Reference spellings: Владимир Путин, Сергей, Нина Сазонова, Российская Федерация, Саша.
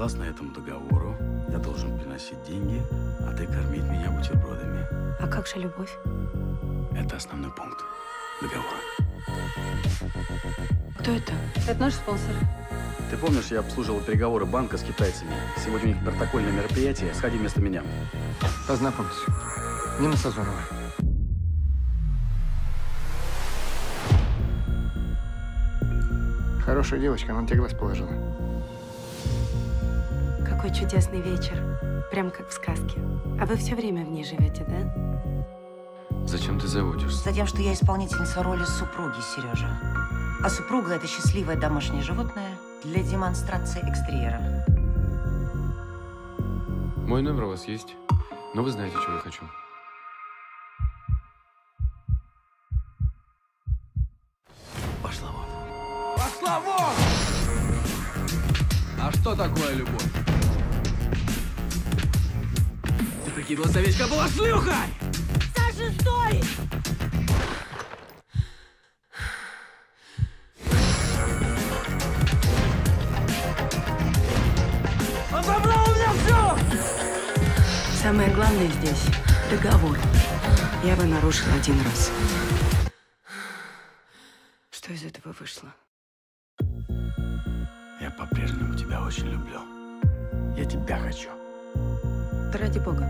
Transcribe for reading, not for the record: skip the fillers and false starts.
Согласно этому договору, я должен приносить деньги, а ты кормить меня бутербродами. А как же любовь? Это основной пункт договора. Кто это? Это наш спонсор. Ты помнишь, я обслуживал переговоры банка с китайцами? Сегодня у них протокольное мероприятие. Сходи вместо меня. Познакомься. Нина Сазонова. Хорошая девочка, она на тебя глаз положила. Какой чудесный вечер. Прям как в сказке. А вы все время в ней живете, да? Зачем ты заводишься? Затем, что я исполнительница роли супруги Сережи. А супруга – это счастливое домашнее животное для демонстрации экстерьера. Мой номер у вас есть, но вы знаете, чего я хочу. Пошла вон. Пошла вон! А что такое любовь? Ты прикидывалась, овечка была шлюха! Саша, стой! Он забрал у меня все! Самое главное здесь – договор. Я его нарушила один раз. Что из этого вышло? Я по-прежнему тебя очень люблю. Я тебя хочу. Да ради бога.